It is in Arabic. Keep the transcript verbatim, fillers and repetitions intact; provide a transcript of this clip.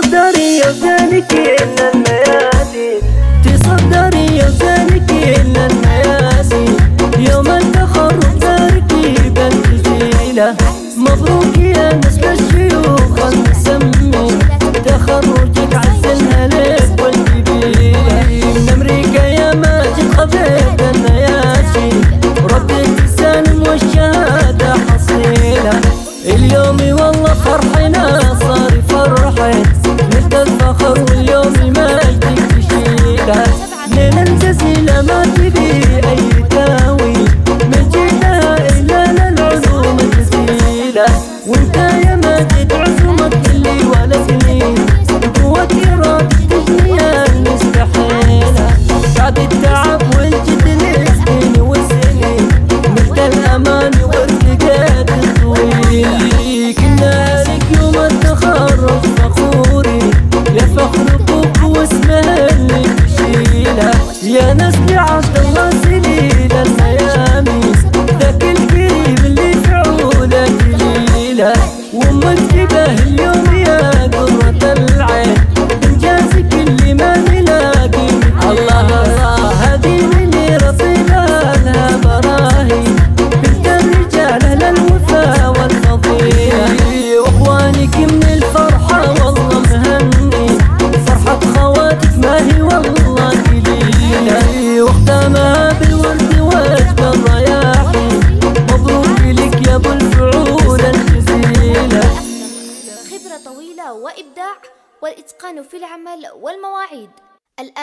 تصدري يا زينك إلا الميادين، تصدري يا زينك إلا الميادين، يوم التخرج تركي بنت جميلة، مبروك يا نسل الشيوخ نسمي تخرجك عزلها لك والجبيلة، من أمريكا يا ماجد خفيت الميادين، ربك السالم والشهادة حصيلة، اليوم والله فرحنا صار فرحي مثل الفخر واليوم المجد تشيله، ليلة جزيلة ما تبي أي تاويل من جهتها إلا للعلوم تسيله، وأنت يا ماجد عزمك اللي ولا سنين قوة إرادتك تجني المستحيلة، بعد التعب والجد السنين والسنين مثل الأمان والسجاد الطويلة، يا ناس اللي عاشت الله سنين الميامي، ذاك الكريم اللي في عونه جميله، وامك تباه اليوم يا قرة العين، انجازك اللي ما نلاقي الله الله، هذه اللي رصيدها لها براهي، بنت الرجال اهل الوفا والفضيله، واخوانك من الفرحه والله مهني، فرحه خواتك ما هي والله واختامها بالورد وجب الرياحي، مبروك لك يا ابو الفعول الجزيله. خبره طويله وابداع والاتقان في العمل والمواعيد الان.